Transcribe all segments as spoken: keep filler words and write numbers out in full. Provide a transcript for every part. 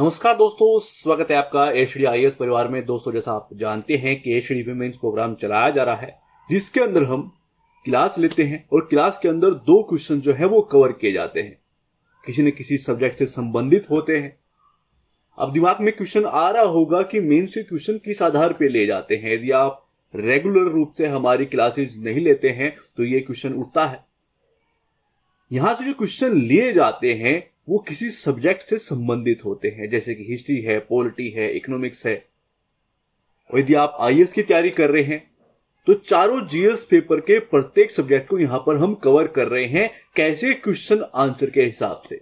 नमस्कार दोस्तों, स्वागत है आपका एएच स्टडी आईएएस परिवार में। दोस्तों, जैसा आप जानते हैं कि एएच स्टडी मेंस प्रोग्राम चलाया जा रहा है, जिसके अंदर हम क्लास लेते हैं और क्लास के अंदर दो क्वेश्चन जो है वो कवर किए जाते हैं, किसी न किसी सब्जेक्ट से संबंधित होते हैं। अब दिमाग में क्वेश्चन आ रहा होगा कि मेंस के क्वेश्चन किस आधार पर ले जाते हैं। यदि आप रेगुलर रूप से हमारी क्लासेज नहीं लेते हैं तो ये क्वेश्चन उठता है। यहां से जो क्वेश्चन लिए जाते हैं वो किसी सब्जेक्ट से संबंधित होते हैं, जैसे कि हिस्ट्री है, पॉलिटी है, इकोनॉमिक्स है। और यदि आप आईएएस की तैयारी कर रहे हैं तो चारों जीएस पेपर के प्रत्येक सब्जेक्ट को यहां पर हम कवर कर रहे हैं, कैसे? क्वेश्चन आंसर के हिसाब से।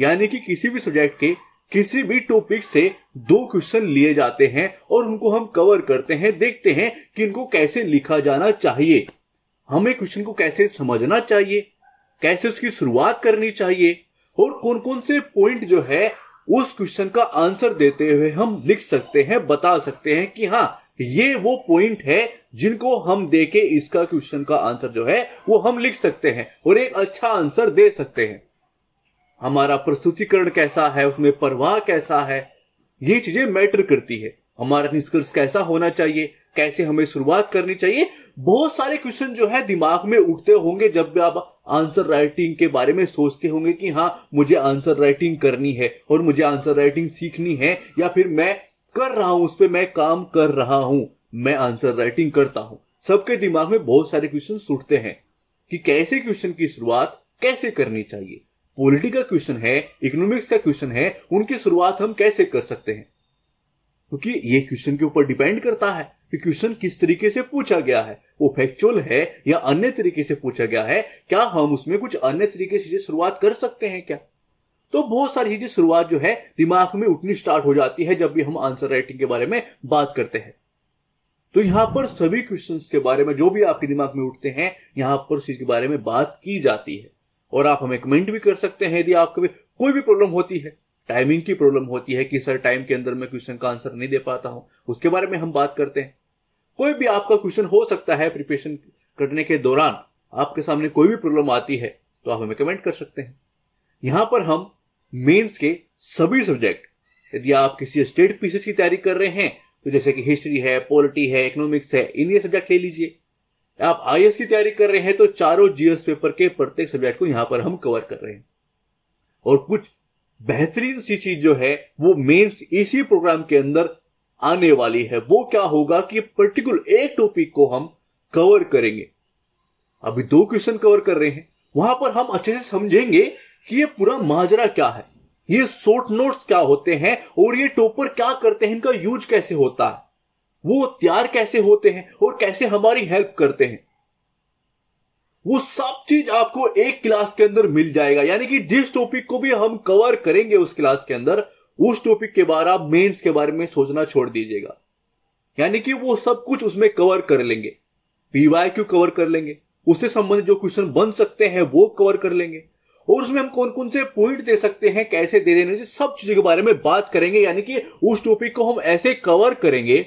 यानी कि किसी भी सब्जेक्ट के किसी भी टॉपिक से दो क्वेश्चन लिए जाते हैं और उनको हम कवर करते हैं, देखते हैं कि इनको कैसे लिखा जाना चाहिए, हमें क्वेश्चन को कैसे समझना चाहिए, कैसे उसकी शुरुआत करनी चाहिए और कौन कौन से पॉइंट जो है उस क्वेश्चन का आंसर देते हुए हम लिख सकते हैं, बता सकते हैं कि हाँ ये वो पॉइंट है जिनको हम देके इसका क्वेश्चन का आंसर जो है वो हम लिख सकते हैं और एक अच्छा आंसर दे सकते हैं। हमारा प्रस्तुतिकरण कैसा है, उसमें प्रवाह कैसा है, ये चीजें मैटर करती है। हमारा निष्कर्ष कैसा होना चाहिए, कैसे हमें शुरुआत करनी चाहिए, बहुत सारे क्वेश्चन जो है दिमाग में उठते होंगे जब भी आप आंसर राइटिंग के बारे में सोचते होंगे कि हाँ मुझे आंसर राइटिंग करनी है और मुझे आंसर राइटिंग सीखनी है, या फिर मैं कर रहा हूं, उस पर मैं काम कर रहा हूं, मैं आंसर राइटिंग करता हूं। सबके दिमाग में बहुत सारे क्वेश्चन उठते हैं कि कैसे क्वेश्चन की शुरुआत कैसे करनी चाहिए। पॉलिटी का क्वेश्चन है, इकोनॉमिक्स का क्वेश्चन है, उनकी शुरुआत हम कैसे कर सकते हैं, क्योंकि ये क्वेश्चन के ऊपर डिपेंड करता है कि क्वेश्चन किस तरीके से पूछा गया है, वो फैक्चुअल है या अन्य तरीके से पूछा गया है, क्या हम उसमें कुछ अन्य तरीके से शुरुआत कर सकते हैं क्या। तो बहुत सारी चीजें शुरुआत जो है दिमाग में उठनी स्टार्ट हो जाती है जब भी हम आंसर राइटिंग के बारे में बात करते हैं। तो यहां पर सभी क्वेश्चन के बारे में जो भी आपके दिमाग में उठते हैं यहां पर उस चीज के बारे में बात की जाती है। और आप हमें कमेंट भी कर सकते हैं यदि आपको कोई भी प्रॉब्लम होती है, टाइमिंग की प्रॉब्लम होती है कि सर टाइम के अंदर मैं क्वेश्चन का आंसर नहीं दे पाता हूं, उसके बारे में हम बात करते हैं। कोई भी आपका क्वेश्चन हो सकता है, प्रिपरेशन करने के दौरान आपके सामने कोई भी प्रॉब्लम आती है तो आप हमें कमेंट कर सकते हैं। यहां पर हम मेंस के सभी सब्जेक्ट, यदि आप किसी स्टेट पीसेस की तैयारी कर रहे हैं तो जैसे कि हिस्ट्री है, पॉलिटी है, इकोनॉमिक्स है, इन्हीं सब्जेक्ट ले लीजिए। आप आईएएस की तैयारी कर रहे हैं तो चारों जीएस पेपर के प्रत्येक सब्जेक्ट को यहां पर हम कवर कर रहे हैं। और कुछ बेहतरीन सी चीज जो है वो मेंस इसी प्रोग्राम के अंदर आने वाली है। वो क्या होगा कि पर्टिकुलर एक टॉपिक को हम कवर करेंगे। अभी दो क्वेश्चन कवर कर रहे हैं, वहां पर हम अच्छे से समझेंगे कि ये पूरा माजरा क्या है, ये शॉर्ट नोट्स क्या होते हैं और ये टॉपर क्या करते हैं, इनका यूज कैसे होता है, वो तैयार कैसे होते हैं और कैसे हमारी हेल्प करते हैं। वो सब चीज आपको एक क्लास के अंदर मिल जाएगा। यानी कि जिस टॉपिक को भी हम कवर करेंगे उस क्लास के अंदर, उस टॉपिक के बारे आप मेंस के बारे में सोचना छोड़ दीजिएगा। यानी कि वो सब कुछ उसमें कवर कर लेंगे। पीवाई क्यू कवर कर लेंगे, उससे संबंधित जो क्वेश्चन बन सकते हैं वो कवर कर लेंगे और उसमें हम कौन कौन से पॉइंट दे सकते हैं, कैसे दे देने से, सब चीजों के बारे में बात करेंगे। यानी कि उस टॉपिक को हम ऐसे कवर करेंगे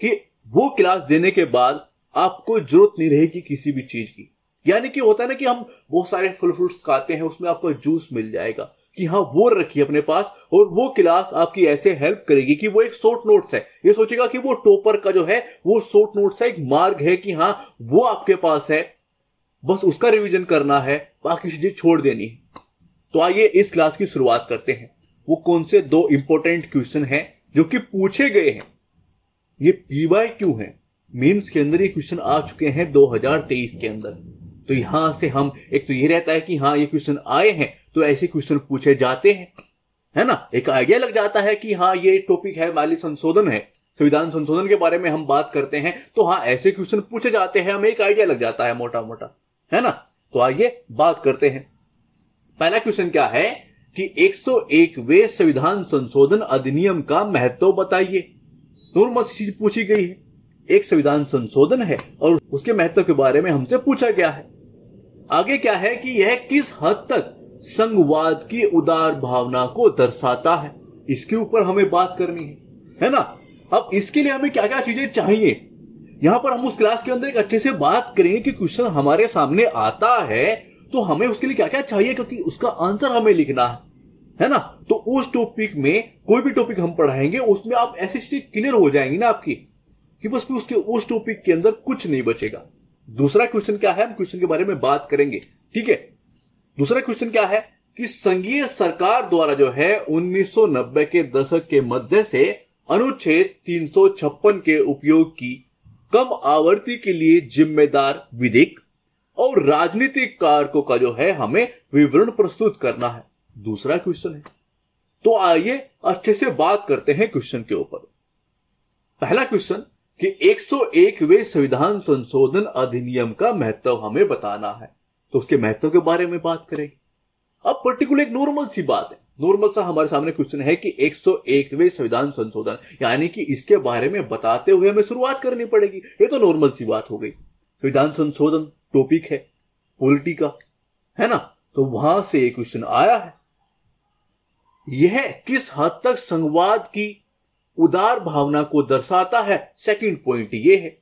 कि वो क्लास देने के बाद आपको जरूरत नहीं रहेगी किसी भी चीज की। यानी कि होता है ना कि हम बहुत सारे फल फ्रूट्स खाते हैं, उसमें आपको जूस मिल जाएगा कि हाँ वो रखिए अपने पास और वो क्लास आपकी ऐसे हेल्प करेगी कि वो एक शॉर्ट नोट्स है। ये सोचेगा कि वो टॉपर का जो है वो शॉर्ट नोट्स है, एक मार्ग है कि हाँ वो आपके पास है, बस उसका रिविजन करना है, बाकी चीजें छोड़ देनी है। तो आइए इस क्लास की शुरुआत करते हैं। वो कौन से दो इंपॉर्टेंट क्वेश्चन है जो कि पूछे गए हैं, ये पीवाई क्यू है। मेंस के अंदर ये क्वेश्चन आ चुके हैं दो हजार तेईस के अंदर। तो यहां से हम एक तो ये रहता है कि हाँ ये क्वेश्चन आए हैं तो ऐसे क्वेश्चन पूछे जाते हैं, है ना। एक आइडिया लग जाता है कि हाँ ये टॉपिक है माली संशोधन है, संविधान संशोधन के बारे में हम बात करते हैं तो हाँ ऐसे क्वेश्चन पूछे जाते हैं, हमें एक आइडिया लग जाता है मोटा मोटा, है ना। तो आइए बात करते हैं। पहला क्वेश्चन क्या है कि एक सौ एकवें संविधान संशोधन अधिनियम का महत्व बताइए। नॉर्मल चीज पूछी गई है, एक संविधान संशोधन है और उसके महत्व के बारे में हमसे पूछा गया है। आगे क्या है कि यह किस हद तक संघवाद की उदार भावना को दर्शाता है, इसके ऊपर हमें बात करनी है, है ना। अब इसके लिए हमें क्या क्या चीजें चाहिए, यहां पर हम उस क्लास के अंदर एक अच्छे से बात करेंगे कि क्वेश्चन हमारे सामने आता है तो हमें उसके लिए क्या क्या चाहिए, क्योंकि उसका आंसर हमें लिखना है। है ना, तो उस टॉपिक में कोई भी टॉपिक हम पढ़ाएंगे उसमें आप ऐसी चीज क्लियर हो जाएंगी ना आपकी कि बस उसके उस टॉपिक के अंदर कुछ नहीं बचेगा। दूसरा क्वेश्चन क्या है, हम क्वेश्चन के बारे में बात करेंगे, ठीक है। दूसरा क्वेश्चन क्या है कि संघीय सरकार द्वारा जो है उन्नीस सौ नब्बे के दशक के मध्य से अनुच्छेद तीन सौ छप्पन के उपयोग की कम आवृत्ति के लिए जिम्मेदार विधिक और राजनीतिक कारकों का जो है हमें विवरण प्रस्तुत करना है, दूसरा क्वेश्चन है। तो आइए अच्छे से बात करते हैं क्वेश्चन के ऊपर। पहला क्वेश्चन कि एक सौ एकवें संविधान संशोधन अधिनियम का महत्व हमें बताना है, तो उसके महत्व के बारे में बात करेंगे। अब पर्टिकुलर एक नॉर्मल सी बात है, नॉर्मल सा हमारे सामने क्वेश्चन है कि एक सौ एकवें संविधान संशोधन यानी कि इसके बारे में बताते हुए हमें शुरुआत करनी पड़ेगी। ये तो नॉर्मल सी बात हो गई। संविधान संशोधन टॉपिक है पॉलिटी का, है ना, तो वहां से ये क्वेश्चन आया है। यह किस हद तक संवाद की उदार भावना को दर्शाता है, सेकंड पॉइंट ये है।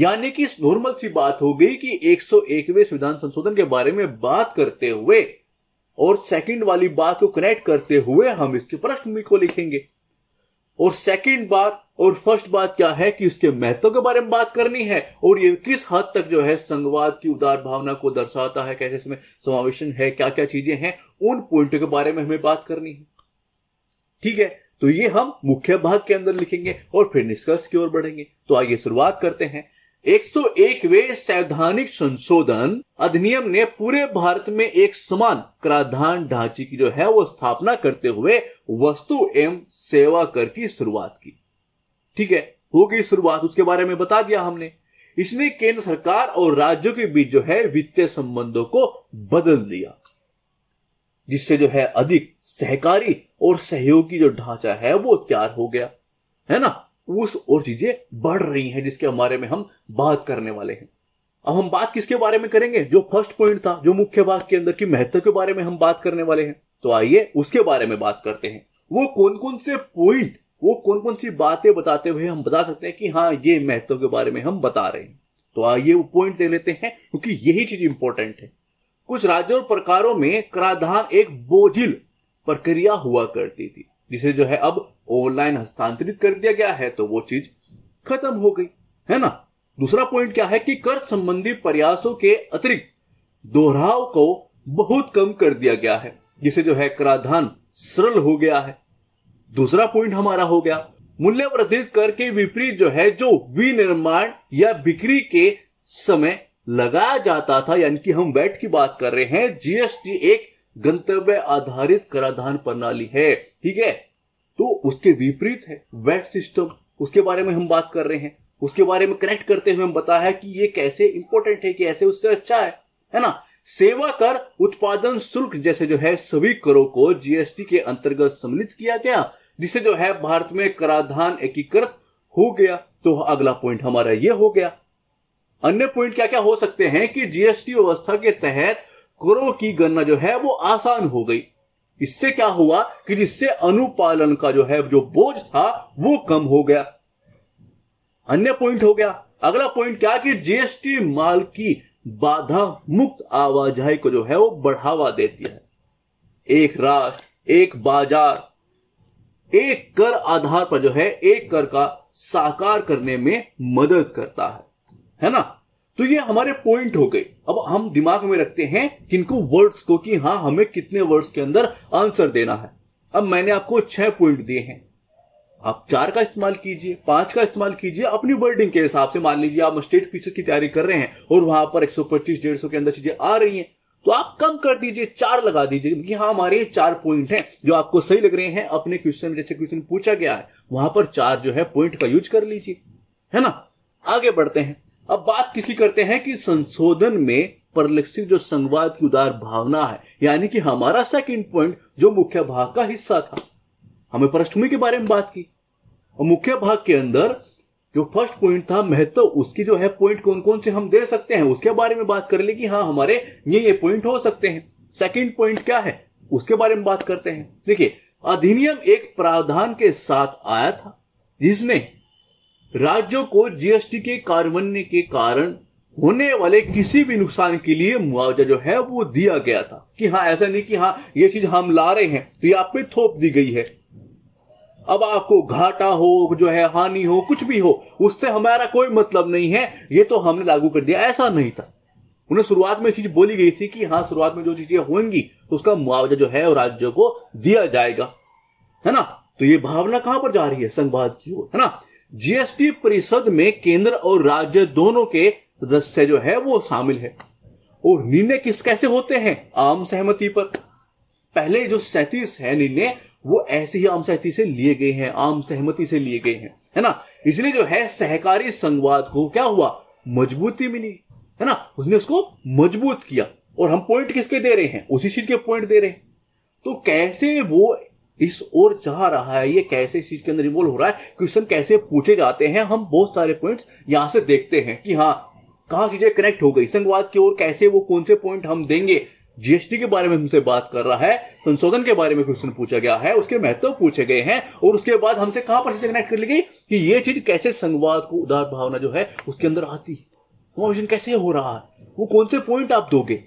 यानी कि नॉर्मल सी बात हो गई कि एक सौ एकवें संविधान संशोधन के बारे में बात करते हुए और सेकंड वाली बात को कनेक्ट करते हुए हम इसके पृष्ठभूमि को लिखेंगे। और सेकंड बात और फर्स्ट बात क्या है कि इसके महत्व के बारे में बात करनी है और ये किस हद तक जो है संघवाद की उदार भावना को दर्शाता है, कैसे इसमें समावेशन है, क्या क्या चीजें हैं, उन पॉइंटों के बारे में हमें बात करनी है, ठीक है। तो ये हम मुख्य भाग के अंदर लिखेंगे और फिर निष्कर्ष की ओर बढ़ेंगे। तो आइए शुरुआत करते हैं। एक सौ एकवें संवैधानिक संशोधन अधिनियम ने पूरे भारत में एक समान कराधान ढांचे की जो है वो स्थापना करते हुए वस्तु एवं सेवा कर की शुरुआत की, ठीक है, हो गई शुरुआत, उसके बारे में बता दिया हमने। इसने केंद्र सरकार और राज्यों के बीच जो है वित्तीय संबंधों को बदल दिया, जिससे जो है अधिक सहकारी और सहयोगी जो ढांचा है वो तैयार हो गया, है ना। उस और चीजें बढ़ रही हैं जिसके बारे में हम बात करने वाले हैं। अब हम बात किसके बारे में करेंगे, जो फर्स्ट पॉइंट था, जो मुख्य भाग के अंदर की महत्व के बारे में हम बात करने वाले हैं। तो आइए उसके बारे में बात करते हैं। वो कौन कौन से पॉइंट, वो कौन कौन सी बातें बताते हुए हम बता सकते हैं कि हाँ ये महत्व के बारे में हम बता रहे हैं। तो आइए वो पॉइंट देख लेते हैं क्योंकि यही चीज इंपॉर्टेंट है। कुछ राज्यों और प्रकारों में कराधान एक बोझिल प्रक्रिया हुआ करती थी, जिसे जो है अब ऑनलाइन हस्तांतरित कर दिया गया है, तो वो चीज खत्म हो गई, है ना। दूसरा पॉइंट क्या है कि कर संबंधी प्रयासों के अतिरिक्त दोहराव को बहुत कम कर दिया गया है, जिसे जो है कराधान सरल हो गया है, दूसरा पॉइंट हमारा हो गया। मूल्य वर्धित कर के विपरीत जो है जो विनिर्माण या बिक्री के समय लगाया जाता था, यानी कि हम वैट की बात कर रहे हैं, जीएसटी एक गंतव्य आधारित कराधान प्रणाली है, ठीक है, तो उसके विपरीत है वैट सिस्टम, उसके बारे में हम बात कर रहे हैं। उसके बारे में कनेक्ट करते हुए हम बताया है कि ये कैसे इंपॉर्टेंट है, कि ऐसे उससे अच्छा है, है ना। सेवा कर, उत्पादन शुल्क जैसे जो है सभी करों को जीएसटी के अंतर्गत सम्मिलित किया गया, जिसे जो है भारत में कराधान एकीकृत हो गया, तो अगला पॉइंट हमारा ये हो गया। अन्य पॉइंट क्या क्या हो सकते हैं कि जीएसटी व्यवस्था के तहत करों की गणना जो है वो आसान हो गई। इससे क्या हुआ कि जिससे अनुपालन का जो है जो बोझ था वो कम हो गया, अन्य पॉइंट हो गया। अगला पॉइंट क्या कि जीएसटी माल की बाधा मुक्त आवाजाही को जो है वो बढ़ावा देती है। एक राष्ट्र, एक बाजार, एक कर आधार पर जो है एक कर का साकार करने में मदद करता है, है ना। तो ये हमारे पॉइंट हो गए। अब हम दिमाग में रखते हैं किनको, वर्ड्स को, कि हाँ हमें कितने वर्ड्स के अंदर आंसर देना है। अब मैंने आपको छह पॉइंट दिए हैं, आप चार का इस्तेमाल कीजिए, पांच का इस्तेमाल कीजिए अपनी वर्डिंग के हिसाब से। मान लीजिए आप स्टेट पीसेस की तैयारी कर रहे हैं और वहां पर एक सौ पच्चीस डेढ़ सौ के अंदर चीजें आ रही है, तो आप कम कर दीजिए, चार लगा दीजिए, क्योंकि हाँ हमारे चार पॉइंट हैं जो आपको सही लग रहे हैं अपने क्वेश्चन में, जैसे क्वेश्चन पूछा गया है वहां पर चार जो है पॉइंट का यूज कर लीजिए, है ना। आगे बढ़ते हैं। अब बात किसकी करते हैं कि संशोधन में परिलक्षित जो संवाद की उदार भावना है, यानी कि हमारा सेकंड पॉइंट जो मुख्य भाग का हिस्सा था, हमें पृष्ठभूमि के बारे में बात की। और मुख्य भाग के अंदर जो फर्स्ट पॉइंट था महत्व, उसकी जो है पॉइंट कौन कौन से हम दे सकते हैं उसके बारे में बात कर ले कि हाँ हमारे ये ये पॉइंट हो सकते हैं। सेकेंड पॉइंट क्या है उसके बारे में बात करते हैं। देखिए, अधिनियम एक प्रावधान के साथ आया था जिसने राज्यों को जीएसटी के कार्यान्वयन के कारण होने वाले किसी भी नुकसान के लिए मुआवजा जो है वो दिया गया था। कि हाँ, ऐसा नहीं कि हाँ ये चीज हम ला रहे हैं तो ये आप पे थोप दी गई है, अब आपको घाटा हो जो है हानि हो कुछ भी हो उससे हमारा कोई मतलब नहीं है, ये तो हमने लागू कर दिया, ऐसा नहीं था। उन्हें शुरुआत में चीज बोली गई थी कि हाँ शुरुआत में जो चीजें होंगी तो उसका मुआवजा जो है राज्यों को दिया जाएगा, है ना। तो ये भावना कहां पर जा रही है? संघवाद की ओर, है ना। जीएसटी परिषद में केंद्र और राज्य दोनों के सदस्य जो है वो शामिल है और निर्णय किस कैसे होते हैं? आम सहमति पर। पहले जो सैंतीस है निर्णय वो ऐसे ही आम सहमति से लिए गए हैं, आम सहमति से लिए गए हैं, है ना। इसलिए जो है सहकारी संघवाद को क्या हुआ? मजबूती मिली, है ना, उसने उसको मजबूत किया। और हम पॉइंट किसके दे रहे हैं? उसी चीज के पॉइंट दे रहे हैं। तो कैसे वो इस ओर चाह रहा है, ये कैसे इस चीज के अंदर इन्वॉल्व हो रहा है, क्वेश्चन कैसे पूछे जाते हैं, हम बहुत सारे पॉइंट्स यहां से देखते हैं कि हाँ कहां चीजें कनेक्ट हो गई संघवाद की ओर, कैसे वो कौन से पॉइंट हम देंगे। जीएसटी के बारे में हमसे बात कर रहा है, संशोधन के बारे में क्वेश्चन पूछा गया है, उसके महत्व पूछे गए हैं और उसके बाद हमसे कहां पर चीजें कनेक्ट कर ली गई कि ये चीज कैसे संघवाद को उदार भावना जो है उसके अंदर आती है, क्वेश्चन कैसे हो रहा है, वो कौन से पॉइंट आप दोगे।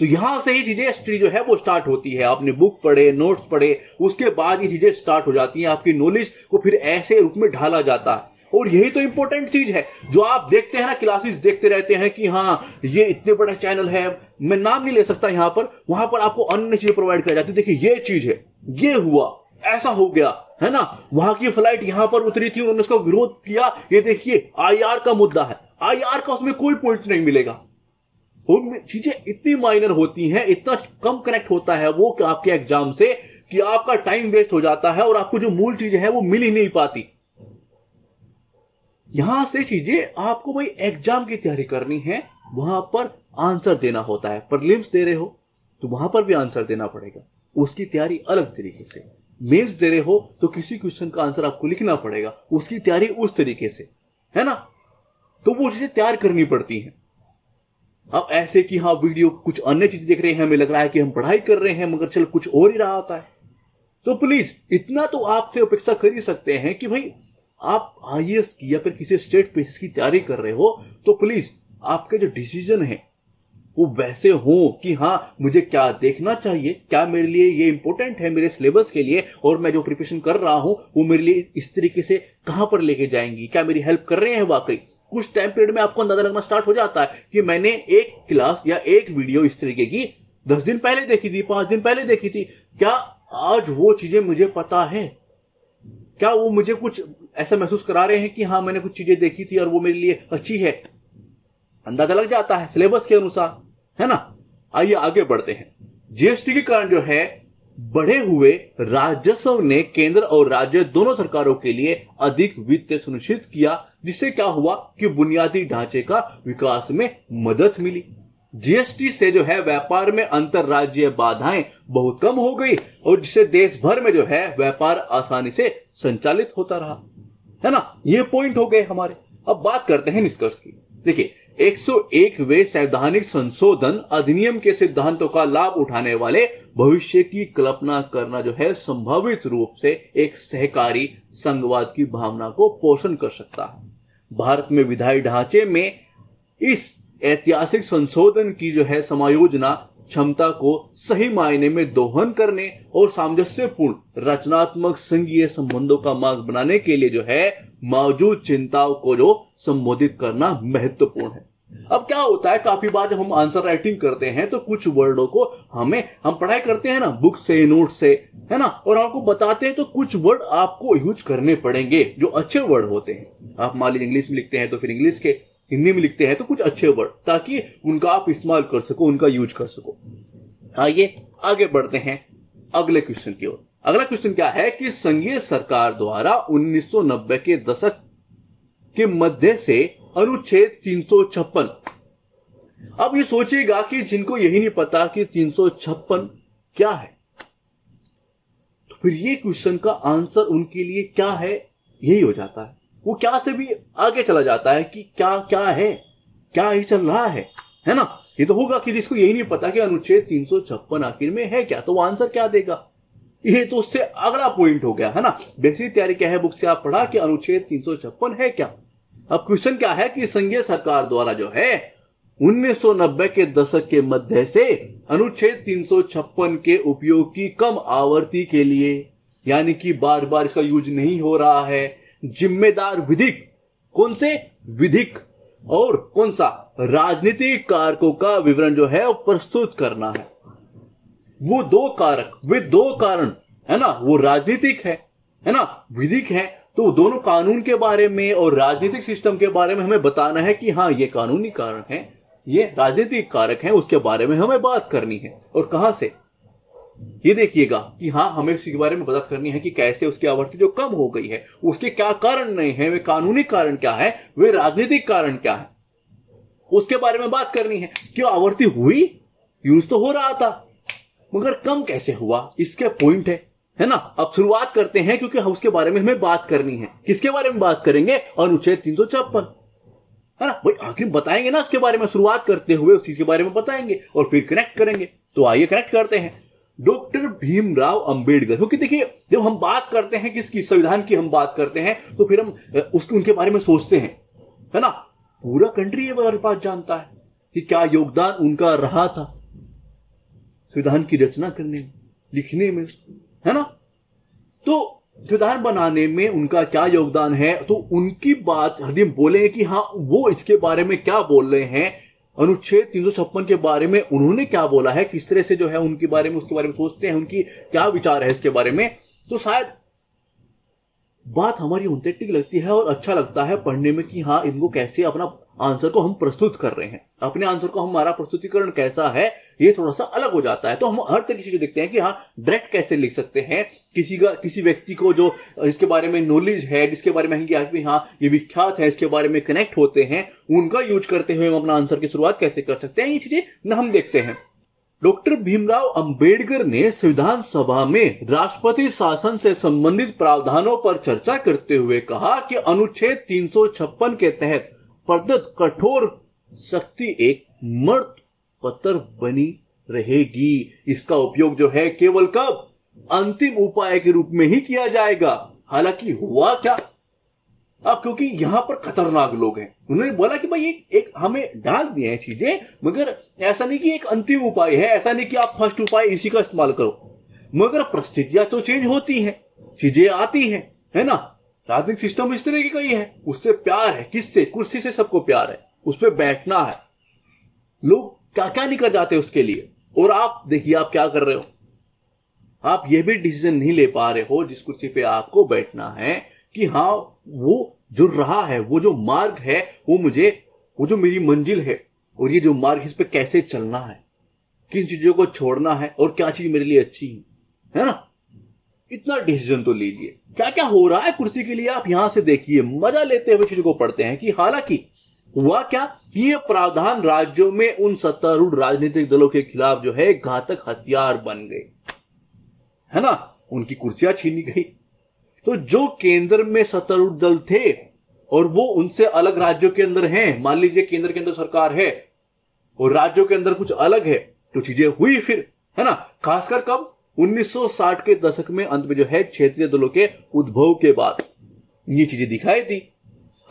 तो यहां से ही चीजें स्टडी जो है वो स्टार्ट होती है। आपने बुक पढ़े, नोट्स पढ़े, उसके बाद ये चीजें स्टार्ट हो जाती हैं, आपकी नॉलेज को फिर ऐसे रूप में ढाला जाता है। और यही तो इंपॉर्टेंट चीज है जो आप देखते हैं ना, क्लासेस देखते रहते हैं कि हाँ ये इतने बड़ा चैनल है, मैं नाम नहीं ले सकता यहां पर, वहां पर आपको अन्य चीजें प्रोवाइड कराई जाती है। देखिए ये चीज है, ये हुआ, ऐसा हो गया, है ना, वहां की फ्लाइट यहां पर उतरी थी, उन्होंने उसका विरोध किया, ये देखिए आई आर का मुद्दा है, आई आर का उसमें कोई पॉइंट नहीं मिलेगा। चीजें इतनी माइनर होती हैं, इतना कम कनेक्ट होता है वो कि आपके एग्जाम से, कि आपका टाइम वेस्ट हो जाता है और आपको जो मूल चीजें हैं वो मिल ही नहीं पाती। यहां से चीजें आपको भाई एग्जाम की तैयारी करनी है, वहां पर आंसर देना होता है। प्रीलिम्स दे रहे हो तो वहां पर भी आंसर देना पड़ेगा, उसकी तैयारी अलग तरीके से। मेंस दे रहे हो तो किसी क्वेश्चन का आंसर आपको लिखना पड़ेगा, उसकी तैयारी उस तरीके से, है ना। तो वो चीजें तैयार करनी पड़ती हैं। अब ऐसे कि हाँ वीडियो कुछ अन्य चीज देख रहे हैं, हमें लग रहा है कि हम पढ़ाई कर रहे हैं मगर चल कुछ और ही रहा होता है। तो प्लीज इतना तो आपसे अपेक्षा कर ही सकते हैं कि भाई आप आईएएस की या फिर किसी स्टेट पेपर की तैयारी कर रहे हो तो प्लीज आपके जो डिसीजन है वो वैसे हो कि हाँ मुझे क्या देखना चाहिए, क्या मेरे लिए ये इंपॉर्टेंट है मेरे सिलेबस के लिए, और मैं जो प्रिपरेशन कर रहा हूं वो मेरे लिए इस तरीके से कहां पर लेके जाएंगी, क्या मेरी हेल्प कर रहे हैं वाकई। कुछ टाइम पीरियड में आपको अंदाजा लगना स्टार्ट हो जाता है कि मैंने एक क्लास या एक वीडियो इस तरीके की दस दिन पहले देखी थी, पांच दिन पहले देखी थी, क्या आज वो चीजें मुझे पता है, क्या वो मुझे कुछ ऐसा महसूस करा रहे हैं कि हाँ मैंने कुछ चीजें देखी थी और वो मेरे लिए अच्छी है। अंदाजा लग जाता है सिलेबस के अनुसार, है ना। आइए आगे बढ़ते हैं। जीएसटी के कारण जो है बढ़े हुए राजस्व ने केंद्र और राज्य दोनों सरकारों के लिए अधिक वित्त सुनिश्चित किया, जिससे क्या हुआ कि बुनियादी ढांचे का विकास में मदद मिली। जीएसटी से जो है व्यापार में अंतरराज्यीय बाधाएं बहुत कम हो गई और जिससे देश भर में जो है व्यापार आसानी से संचालित होता रहा, है ना। ये पॉइंट हो गए हमारे। अब बात करते हैं निष्कर्ष की। देखिए एक सौ एकवें संवैधानिक संशोधन अधिनियम के सिद्धांतों का लाभ उठाने वाले भविष्य की कल्पना करना जो है संभावित रूप से एक सहकारी संघवाद की भावना को पोषण कर सकता है। भारत में विधायी ढांचे में इस ऐतिहासिक संशोधन की जो है समायोजना क्षमता को सही मायने में दोहन करने और सामंजस्यपूर्ण रचनात्मक संघीय संबंधों का मार्ग बनाने के लिए जो है मौजूद चिंताओं को जो संबोधित करना महत्वपूर्ण है। अब क्या होता है, काफी बार जब हम आंसर राइटिंग करते हैं तो कुछ वर्डों को हमें हम पढ़ाई करते हैं ना बुक से, नोट से, है ना, और आपको बताते हैं तो कुछ वर्ड आपको यूज करने पड़ेंगे जो अच्छे वर्ड होते हैं। आप मान लीजिए इंग्लिश में लिखते हैं तो फिर इंग्लिश के, हिंदी में लिखते हैं तो कुछ अच्छे वर्ड, ताकि उनका आप इस्तेमाल कर सको, उनका यूज कर सको। आइए आगे बढ़ते हैं अगले क्वेश्चन की ओर। अगला क्वेश्चन क्या है कि संघीय सरकार द्वारा उन्नीस सौ नब्बे के दशक के मध्य से अनुच्छेद तीन सौ छप्पन। अब ये सोचिएगा कि जिनको यही नहीं पता कि तीन सौ छप्पन क्या है तो फिर ये क्वेश्चन का आंसर उनके लिए क्या है, यही हो जाता है। वो क्या से भी आगे चला जाता है कि क्या क्या है, क्या ही चल रहा है, है ना। ये तो होगा कि जिसको यही नहीं पता कि अनुच्छेद तीन सौ छप्पन आखिर में है क्या, तो वो आंसर क्या देगा। ये तो उससे अगला पॉइंट हो गया, है ना। बेसिक तैयारी क्या है, बुक से आप पढ़ा कि अनुच्छेद तीन सौ छप्पन है क्या, अब क्वेश्चन क्या है कि संघीय सरकार द्वारा जो है उन्नीस सौ नब्बे के दशक के मध्य से अनुच्छेद तीन सौ छप्पन के उपयोग की कम आवृत्ति के लिए, यानी कि बार बार इसका यूज नहीं हो रहा है, जिम्मेदार विधिक कौन से विधिक और कौन सा राजनीतिक कारकों का विवरण जो है प्रस्तुत करना है। वो दो कारक वे दो कारण है ना, वो राजनीतिक है है ना, विधिक है, तो दोनों कानून के बारे में और राजनीतिक सिस्टम के बारे में हमें बताना है कि हाँ ये कानूनी कारण है, ये राजनीतिक कारक है, उसके बारे में हमें बात करनी है। और कहां से, ये देखिएगा कि हाँ हमें इसके बारे में बात करनी है कि कैसे उसकी आवृत्ति जो कम हो गई है, उसके क्या कारण नहीं है, वे कानूनी कारण क्या है, वे राजनीतिक कारण क्या है, उसके बारे में बात करनी है। क्यों आवृत्ति हुई, यूज तो हो रहा था मगर कम कैसे हुआ, इसके पॉइंट है है ना। अब शुरुआत करते हैं क्योंकि उसके बारे में हमें बात करनी है। किसके बारे में बात करेंगे, अनुच्छेद तीन सौ छप्पन, है ना भाई, आखिर बताएंगे ना उसके बारे में, शुरुआत करते हुए उस चीज के बारे में बताएंगे और फिर कनेक्ट करेंगे। तो आइए कनेक्ट करते हैं डॉक्टर भीमराव अंबेडकर, क्योंकि देखिए जब हम बात करते हैं किसकी, संविधान की हम बात करते हैं, तो फिर हम उसके उनके बारे में सोचते हैं, है ना, पूरा कंट्री हमारे पास जानता है कि क्या योगदान उनका रहा था संविधान की रचना करने में, लिखने में, है ना, तो संविधान बनाने में उनका क्या योगदान है। तो उनकी बात यदि हम बोले कि हाँ वो इसके बारे में क्या बोल रहे हैं, अनुच्छेद तीन सौ छप्पन के बारे में उन्होंने क्या बोला है, किस तरह से जो है उनके बारे में उसके बारे में सोचते हैं, उनकी क्या विचार है इसके बारे में, तो शायद बात हमारी उनटेटिक लगती है और अच्छा लगता है पढ़ने में कि हाँ इनको कैसे अपना आंसर को हम प्रस्तुत कर रहे हैं, अपने आंसर को हमारा प्रस्तुतिकरण कैसा है ये थोड़ा सा अलग हो जाता है। तो हम हर तरीके से देखते हैं कि हाँ डायरेक्ट कैसे लिख सकते हैं किसी का, किसी व्यक्ति को जो इसके बारे में नॉलेज है, जिसके बारे में कि हाँ ये विख्यात है, इसके बारे में कनेक्ट होते हैं, उनका यूज करते हुए हम अपना आंसर की शुरुआत कैसे कर सकते हैं, ये चीजें हम देखते हैं। डॉक्टर भीमराव अंबेडकर ने संविधान सभा में राष्ट्रपति शासन से संबंधित प्रावधानों पर चर्चा करते हुए कहा कि अनुच्छेद तीन सौ छप्पन के तहत प्रदत्त कठोर शक्ति एक मृत पत्थर बनी रहेगी। इसका उपयोग जो है केवल कब, अंतिम उपाय के रूप में ही किया जाएगा। हालांकि हुआ क्या, अब क्योंकि यहां पर खतरनाक लोग हैं, उन्होंने बोला कि भाई एक, एक हमें डाल दिए हैं चीजें, मगर ऐसा नहीं कि एक अंतिम उपाय है, ऐसा नहीं कि आप फर्स्ट उपाय इसी का इस्तेमाल करो, मगर परिस्थितियां तो चेंज होती हैं, चीजें आती हैं, है ना, राजनीतिक सिस्टम इस तरह की कई है, उससे प्यार है, किससे, कुर्सी से सबको प्यार है, उस पर बैठना है, लोग क्या क्या नहीं कर जाते उसके लिए। और आप देखिए आप क्या कर रहे हो, आप यह भी डिसीजन नहीं ले पा रहे हो जिस कुर्सी पे आपको बैठना है कि हाँ वो जो रहा है, वो जो मार्ग है, वो मुझे, वो जो मेरी मंजिल है और ये जो मार्ग, इस पे कैसे चलना है, किन चीजों को छोड़ना है और क्या चीज मेरे लिए अच्छी है, है ना, इतना डिसीजन तो लीजिए। क्या क्या हो रहा है कुर्सी के लिए आप यहां से देखिए, मजा लेते हुए चीजों को पढ़ते हैं कि हालांकि हुआ क्या, ये प्रावधान राज्यों में उन सत्तारूढ़ राजनीतिक दलों के खिलाफ जो है घातक हथियार बन गए, है ना, उनकी कुर्सियां छीनी गई। तो जो केंद्र में सत्तारूढ़ दल थे और वो उनसे अलग राज्यों के अंदर हैं, मान लीजिए केंद्र के अंदर सरकार है और राज्यों के अंदर कुछ अलग है, तो चीजें हुई फिर, है ना, खासकर कब, उन्नीस सौ साठ के दशक में अंत में जो है क्षेत्रीय दलों के उद्भव के बाद ये चीजें दिखाई दी।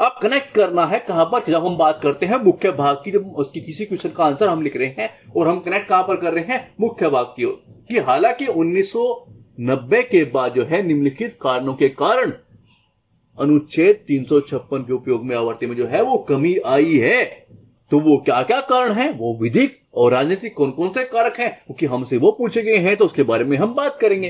अब कनेक्ट करना है कहां पर, जब हम बात करते हैं मुख्य भाग की, जब उसकी किसी क्वेश्चन का आंसर हम लिख रहे हैं और हम कनेक्ट कहां पर कर रहे हैं, मुख्य भाग की ओर, कि हालांकि उन्नीस सौ नब्बे के बाद जो है निम्नलिखित कारणों के कारण अनुच्छेद तीन सौ छप्पन के उपयोग में, आवृत्ति में जो है वो कमी आई है। तो वो क्या क्या कारण है, वो विधिक और राजनीतिक कौन कौन से कारक हैं, क्योंकि हमसे वो पूछे गए हैं तो उसके बारे में हम बात करेंगे।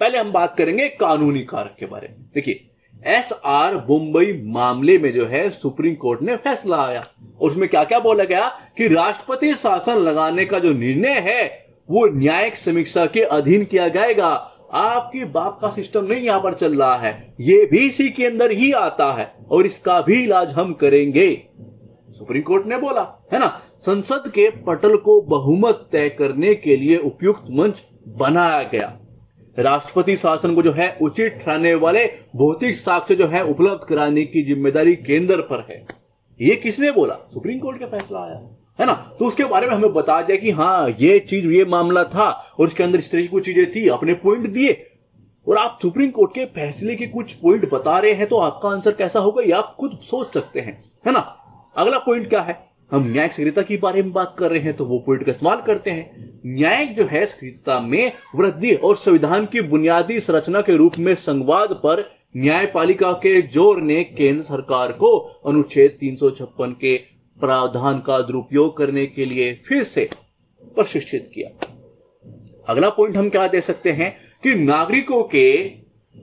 पहले हम बात करेंगे कानूनी कारक के बारे में। देखिए एस आर मुंबई मामले में जो है सुप्रीम कोर्ट ने फैसला आया, उसमें क्या क्या बोला गया कि राष्ट्रपति शासन लगाने का जो निर्णय है वो न्यायिक समीक्षा के अधीन किया जाएगा। आपके बाप का सिस्टम नहीं यहां पर चल रहा है, ये भी इसी के अंदर ही आता है और इसका भी इलाज हम करेंगे, सुप्रीम कोर्ट ने बोला, है ना। संसद के पटल को बहुमत तय करने के लिए उपयुक्त मंच बनाया गया, राष्ट्रपति शासन को जो है उचित ठहराने वाले भौतिक साक्ष्य जो है उपलब्ध कराने की जिम्मेदारी केंद्र पर है। ये किसने बोला, सुप्रीम कोर्ट का फैसला आया, है ना। तो उसके बारे में हमें बता दिया कि हाँ ये चीज, ये मामला था और इसके अंदर इस तरह की कुछ चीजें थी, अपने पॉइंट दिए और आप सुप्रीम कोर्ट के फैसले के कुछ पॉइंट बता रहे हैं तो आपका आंसर कैसा होगा ये आप खुद सोच सकते हैं, है ना। अगला पॉइंट क्या है, हम न्यायिक सक्रियता के बारे में बात कर रहे हैं तो वो पॉइंट का इस्तेमाल करते हैं। न्यायिक जो है सक्रियता में वृद्धि और संविधान की बुनियादी संरचना के रूप में संवाद पर न्यायपालिका के जोर ने केंद्र सरकार को अनुच्छेद तीन सौ छप्पन के प्रावधान का दुरुपयोग करने के लिए फिर से प्रशिक्षित किया। अगला पॉइंट हम क्या दे सकते हैं कि नागरिकों के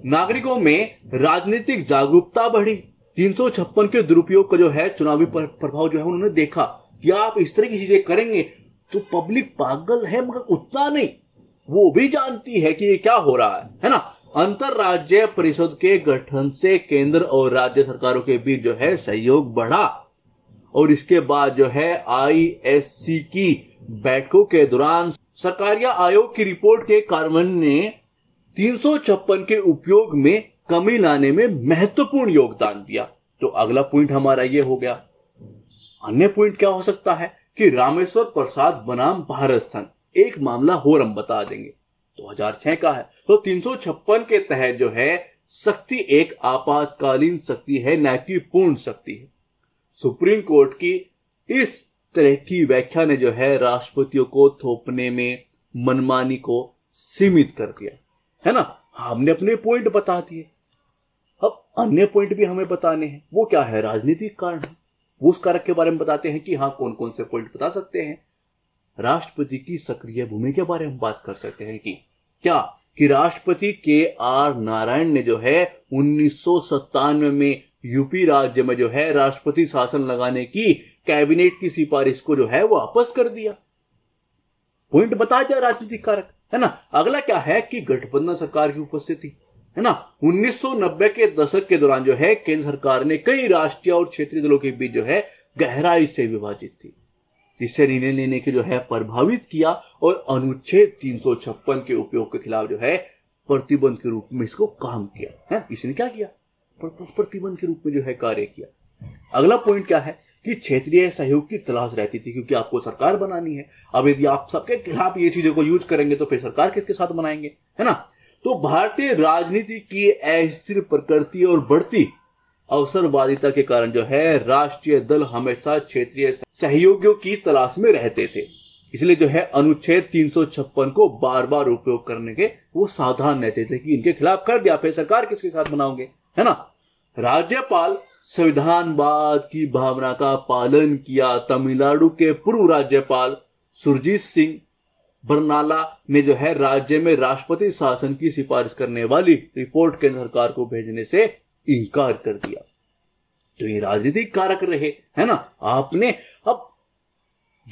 नागरिकों में राजनीतिक जागरूकता बढ़ी। तीन सौ छप्पन के दुरुपयोग का जो है चुनावी प्रभाव जो है उन्होंने देखा कि आप इस तरह की चीजें करेंगे तो पब्लिक पागल है मगर उतना नहीं, वो भी जानती है कि ये क्या हो रहा है, है ना। अंतरराज्य परिषद के गठन से केंद्र और राज्य सरकारों के बीच जो है सहयोग बढ़ा और इसके बाद जो है आईएससी की बैठकों के दौरान सरकारिया आयोग की रिपोर्ट के कार्यान्वयन ने तीन सौ छप्पन के उपयोग में कमी लाने में महत्वपूर्ण योगदान दिया। तो अगला पॉइंट हमारा ये हो गया। अन्य पॉइंट क्या हो सकता है कि रामेश्वर प्रसाद बनाम भारत संघ एक मामला और हम बता देंगे, दो हजार छह का है। तो तीन सौ छप्पन के तहत जो है शक्ति एक आपातकालीन शक्ति है, न कि पूर्ण शक्ति है। सुप्रीम कोर्ट की इस तरह की व्याख्या ने जो है राष्ट्रपतियों को थोपने में मनमानी को सीमित कर दिया, है ना। हमने अपने पॉइंट बता दिए, अब अन्य पॉइंट भी हमें बताने हैं। वो क्या है, राजनीतिक कारण है। उस कारक के बारे में बताते हैं कि हाँ कौन कौन से पॉइंट बता सकते हैं। राष्ट्रपति की सक्रिय भूमिका के बारे में बात कर सकते हैं कि क्या कि राष्ट्रपति के आर नारायण ने जो है उन्नीस सौ सत्तानवे में यूपी राज्य में जो है राष्ट्रपति शासन लगाने की कैबिनेट की सिफारिश को जो है वापस कर दिया। पॉइंट बता दिया राजनीतिक कारक, है ना। अगला क्या है कि गठबंधन सरकार की उपस्थिति, है ना। उन्नीस सौ नब्बे के दशक के दौरान जो है केंद्र सरकार ने कई राष्ट्रीय और क्षेत्रीय दलों के बीच जो है गहराई से विभाजित थी, जिससे निर्णय लेने के जो है प्रभावित किया और अनुच्छेद तीन सौ छप्पन के उपयोग के खिलाफ जो है प्रतिबंध के रूप में इसको काम किया, है। इसने क्या किया, प्रतिबंध के रूप में जो है कार्य किया। अगला पॉइंट क्या है कि क्षेत्रीय सहयोग की तलाश रहती थी क्योंकि आपको सरकार बनानी है। अब यदि आप सबके खिलाफ ये चीजों को यूज करेंगे तो फिर सरकार किसके साथ बनाएंगे, है ना। तो भारतीय राजनीति की अस्थिर प्रकृति और बढ़ती अवसरवादिता के कारण जो है राष्ट्रीय दल हमेशा क्षेत्रीय सहयोगियों की तलाश में रहते थे, इसलिए जो है अनुच्छेद तीन सौ छप्पन को बार बार उपयोग करने के वो सावधान रहते थे कि इनके खिलाफ कर दिया फिर सरकार किसके साथ बनाओगे, है ना। राज्यपाल संविधानवाद की भावना का पालन किया। तमिलनाडु के पूर्व राज्यपाल सुरजीत सिंह बरनाला ने जो है राज्य में राष्ट्रपति शासन की सिफारिश करने वाली रिपोर्ट केंद्र सरकार को भेजने से इंकार कर दिया। तो ये राजनीतिक कारक रहे, है ना। आपने अब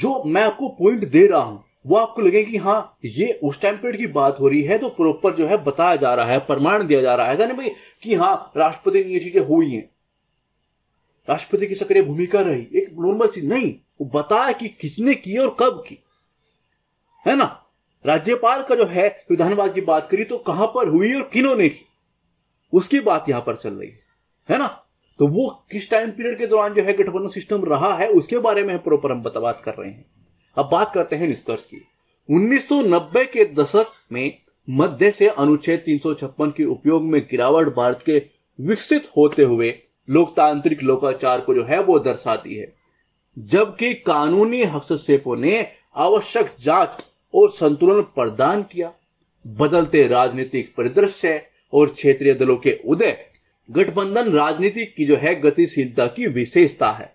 जो मैं आपको पॉइंट दे रहा हूं वो आपको लगे कि हाँ ये उस टाइम पीरियड की बात हो रही है तो प्रॉपर जो है बताया जा रहा है, प्रमाण दिया जा रहा है, ऐसा नहीं भाई कि हाँ राष्ट्रपति ने ये चीजें हुई हैं, राष्ट्रपति की सक्रिय भूमिका रही, एक नॉर्मल चीज नहीं, वो बताया कि किसने की और कब की, है ना। राज्यपाल का जो है संविधानवाद की बात करी तो कहां पर हुई और किन्होंने की उसकी बात यहां पर चल रही है, है ना। तो वो किस टाइम पीरियड के दौरान जो है गठबंधन सिस्टम रहा है उसके बारे में प्रॉपर हम बात कर रहे हैं। अब बात करते हैं निष्कर्ष की। उन्नीस सौ नब्बे के दशक में मध्य से अनुच्छेद तीन सौ छप्पन के उपयोग में गिरावट भारत के विकसित होते हुए लोकतांत्रिक लोकाचार को जो है वो दर्शाती है, जबकि कानूनी हस्तक्षेपों ने आवश्यक जांच और संतुलन प्रदान किया। बदलते राजनीतिक परिदृश्य और क्षेत्रीय दलों के उदय गठबंधन राजनीति की जो है गतिशीलता की विशेषता है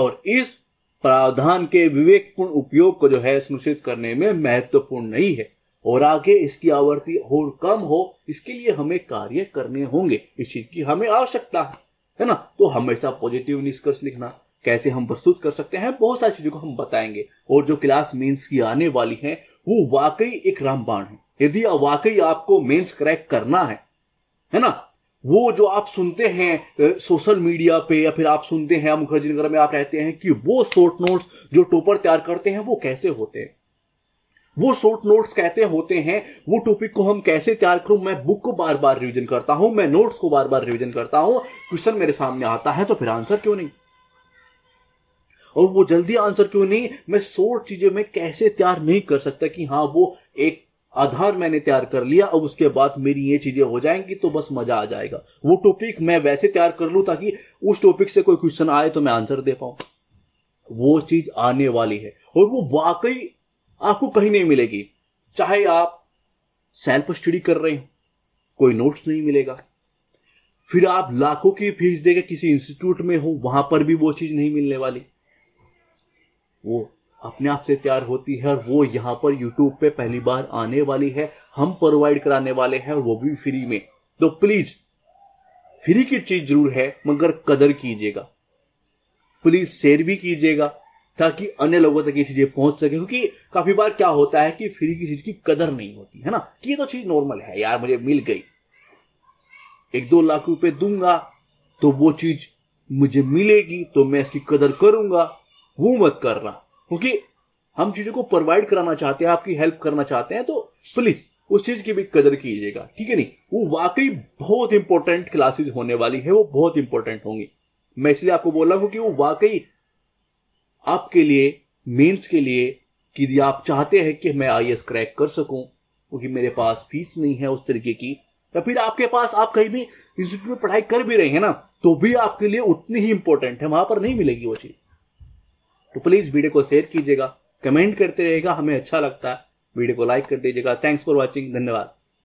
और इस प्रावधान के विवेकपूर्ण उपयोग को जो है सुनिश्चित करने में महत्वपूर्ण नहीं है और आगे इसकी आवृत्ति और कम हो इसके लिए हमें कार्य करने होंगे, इस चीज की हमें आवश्यकता है, है ना। तो हमेशा पॉजिटिव निष्कर्ष लिखना कैसे हम प्रस्तुत कर सकते हैं, बहुत सारी चीजों को हम बताएंगे और जो क्लास मेंस की आने वाली है वो वाकई एक रामबाण है। यदि वाकई आपको मेंस क्रैक करना है, है ना, वो जो आप सुनते हैं सोशल मीडिया पे या फिर आप सुनते हैं मुखर्जी नगर में आप रहते हैं कि वो शॉर्ट नोट्स जो टॉपर तैयार करते हैं वो कैसे होते हैं, वो शॉर्ट नोट्स कहते होते हैं, वो टॉपिक को हम कैसे तैयार करूं, मैं बुक को बार बार रिवीजन करता हूं, मैं नोट्स को बार बार रिवीजन करता हूं, क्वेश्चन मेरे सामने आता है तो फिर आंसर क्यों नहीं, और वो जल्दी आंसर क्यों नहीं, मैं शॉर्ट चीजों में कैसे तैयार नहीं कर सकता कि हाँ वो एक आधार मैंने तैयार कर लिया, अब उसके बाद मेरी ये चीजें हो जाएंगी तो बस मजा आ जाएगा। वो टॉपिक मैं वैसे तैयार कर लूं ताकि उस टॉपिक से कोई क्वेश्चन आए तो मैं आंसर दे पाऊं। वो चीज आने वाली है और वो वाकई आपको कहीं नहीं मिलेगी, चाहे आप सेल्फ स्टडी कर रहे हो, कोई नोट्स नहीं मिलेगा। फिर आप लाखों की फीस देकर किसी इंस्टीट्यूट में हो, वहां पर भी वो चीज नहीं मिलने वाली। वो अपने आप से तैयार होती है और वो यहाँ पर यूट्यूब पे पहली बार आने वाली है, हम प्रोवाइड कराने वाले हैं, वो भी फ्री में। तो प्लीज, फ्री की चीज जरूर है मगर कदर कीजिएगा, प्लीज शेयर भी कीजिएगा ताकि अन्य लोगों तक ये चीजें पहुंच सके। क्योंकि काफी बार क्या होता है कि फ्री की चीज की कदर नहीं होती है ना, कि ये तो चीज नॉर्मल है यार, मुझे मिल गई, एक दो लाख रुपए दूंगा तो वो चीज मुझे मिलेगी तो मैं इसकी कदर करूंगा, वो मत करना। क्योंकि हम चीजों को प्रोवाइड कराना चाहते हैं, आपकी हेल्प करना चाहते हैं, तो प्लीज उस चीज की भी कदर कीजिएगा, ठीक है नहीं। वो वाकई बहुत इंपॉर्टेंट क्लासेस होने वाली है, वो बहुत इंपॉर्टेंट होंगी। मैं इसलिए आपको बोल रहा हूं कि वो वाकई आपके लिए, मेंस के लिए, कि आप चाहते हैं कि मैं आईएएस क्रैक कर सकूं क्योंकि मेरे पास फीस नहीं है उस तरीके की, या फिर आपके पास, आप कहीं भी इंस्टीट्यूट में पढ़ाई कर भी रहे हैं ना, तो भी आपके लिए उतनी ही इंपॉर्टेंट है, वहां पर नहीं मिलेगी वो चीज। तो प्लीज वीडियो को शेयर कीजिएगा, कमेंट करते रहेगा, हमें अच्छा लगता है, वीडियो को लाइक कर दीजिएगा। थैंक्स फॉर वॉचिंग, धन्यवाद।